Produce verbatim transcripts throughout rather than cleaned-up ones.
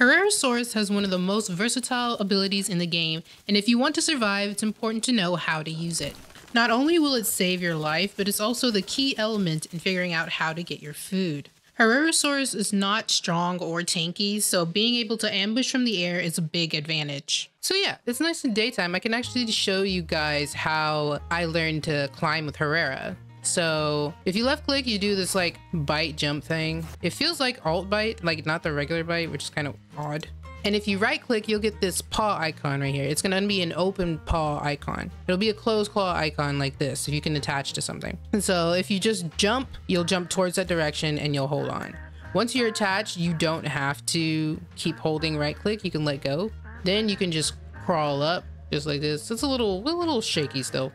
Herrerasaurus has one of the most versatile abilities in the game, and if you want to survive, it's important to know how to use it. Not only will it save your life, but it's also the key element in figuring out how to get your food. Herrerasaurus is not strong or tanky, so being able to ambush from the air is a big advantage. So yeah, it's nice in daytime. I can actually show you guys how I learned to climb with Herrera. So if you left click, you do this like bite jump thing. It feels like alt bite, like not the regular bite, which is kind of odd. And if you right click, you'll get this paw icon right here. It's going to be an open paw icon. It'll be a closed claw icon like this if you can attach to something. And so if you just jump, you'll jump towards that direction and you'll hold on. Once you're attached, you don't have to keep holding right click. You can let go. Then you can just crawl up just like this. It's a little, a little shaky still,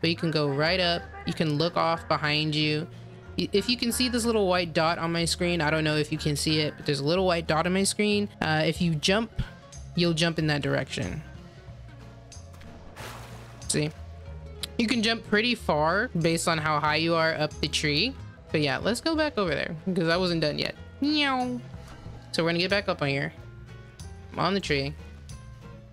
but you can go right up. You can look off behind you. If you can see this little white dot on my screen, I don't know if you can see it, but there's a little white dot on my screen. Uh, if you jump, you'll jump in that direction. See? You can jump pretty far based on how high you are up the tree. But yeah, let's go back over there because I wasn't done yet. Meow. So we're gonna get back up on here. I'm on the tree.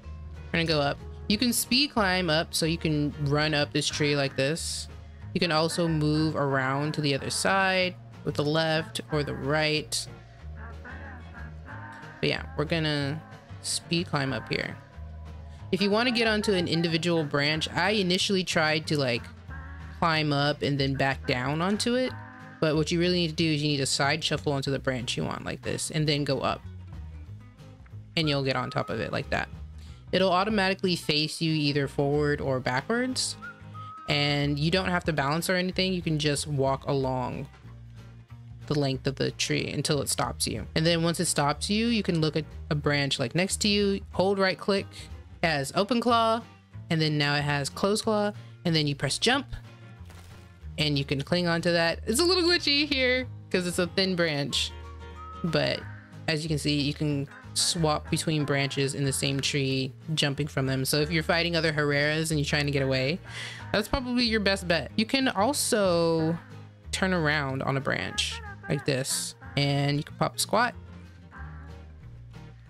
We're gonna go up. You can speed climb up, so you can run up this tree like this. You can also move around to the other side with the left or the right. But yeah, we're gonna speed climb up here. If you want to get onto an individual branch, I initially tried to like climb up and then back down onto it. But what you really need to do is you need to side shuffle onto the branch you want like this and then go up. And you'll get on top of it like that. It'll automatically face you either forward or backwards. And you don't have to balance or anything. You can just walk along the length of the tree until it stops you. And then once it stops you, you can look at a branch like next to you, hold right click as open claw, and then now it has closed claw, and then you press jump and you can cling onto that. It's a little glitchy here because it's a thin branch, but as you can see, you can swap between branches in the same tree, jumping from them. So if you're fighting other Herreras and you're trying to get away, that's probably your best bet. You can also turn around on a branch like this, and you can pop a squat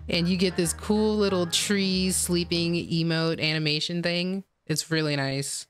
and you get this cool little tree sleeping emote animation thing. It's really nice.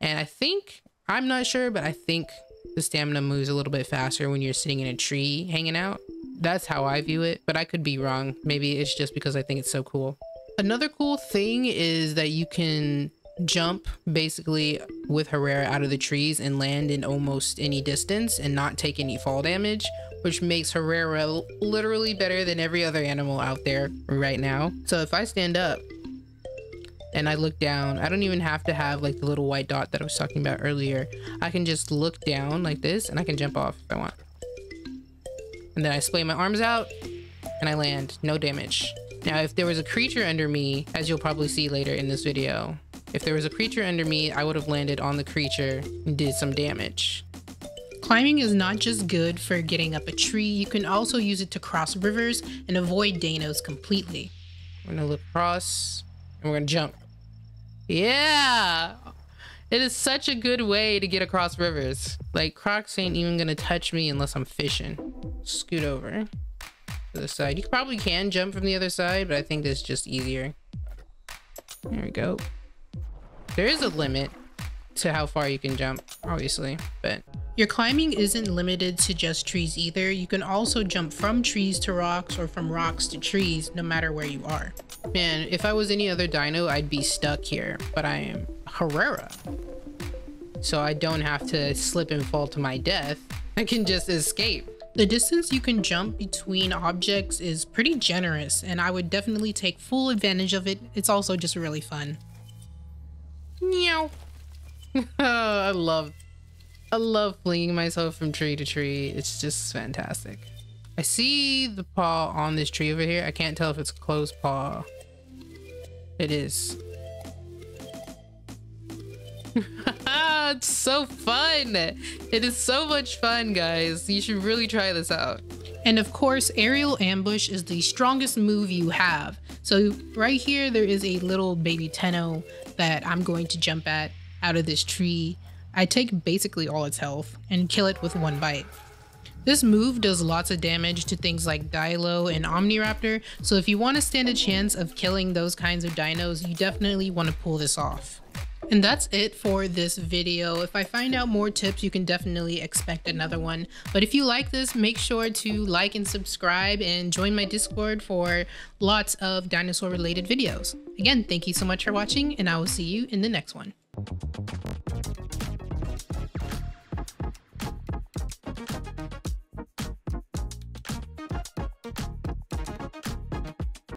And I think, I'm not sure, but I think the stamina moves a little bit faster when you're sitting in a tree hanging out. That's how I view it, but I could be wrong. Maybe it's just because I think it's so cool. Another cool thing is that you can jump basically with Herrera out of the trees and land in almost any distance and not take any fall damage, which makes Herrera literally better than every other animal out there right now. So if I stand up and I look down, I don't even have to have like the little white dot that I was talking about earlier. I can just look down like this and I can jump off if I want. And then I splay my arms out and I land, no damage. Now, if there was a creature under me, as you'll probably see later in this video, if there was a creature under me, I would have landed on the creature and did some damage. Climbing is not just good for getting up a tree, you can also use it to cross rivers and avoid Danos completely. We're gonna look across and we're gonna jump. Yeah! It is such a good way to get across rivers. Like, crocs ain't even gonna touch me unless I'm fishing. Scoot over to the side. You probably can jump from the other side, but I think that's just easier. There we go. There is a limit to how far you can jump, obviously, but your climbing isn't limited to just trees either. You can also jump from trees to rocks or from rocks to trees, no matter where you are. Man, if I was any other dino, I'd be stuck here, but I am Herrera, so I don't have to slip and fall to my death. I can just escape. The distance you can jump between objects is pretty generous, and I would definitely take full advantage of it. It's also just really fun. Meow. Oh, I love, I love flinging myself from tree to tree. It's just fantastic. I see the paw on this tree over here. I can't tell if it's a closed paw. It is. It's so fun. It is so much fun, guys. You should really try this out. And of course, aerial ambush is the strongest move you have. So right here, there is a little baby Tenno that I'm going to jump at out of this tree. I take basically all its health and kill it with one bite. This move does lots of damage to things like Dilo and Omni Raptor, so if you want to stand a chance of killing those kinds of dinos, you definitely want to pull this off. And that's it for this video. If I find out more tips, you can definitely expect another one. But if you like this, make sure to like and subscribe and join my Discord for lots of dinosaur related videos. Again, thank you so much for watching, and I will see you in the next one.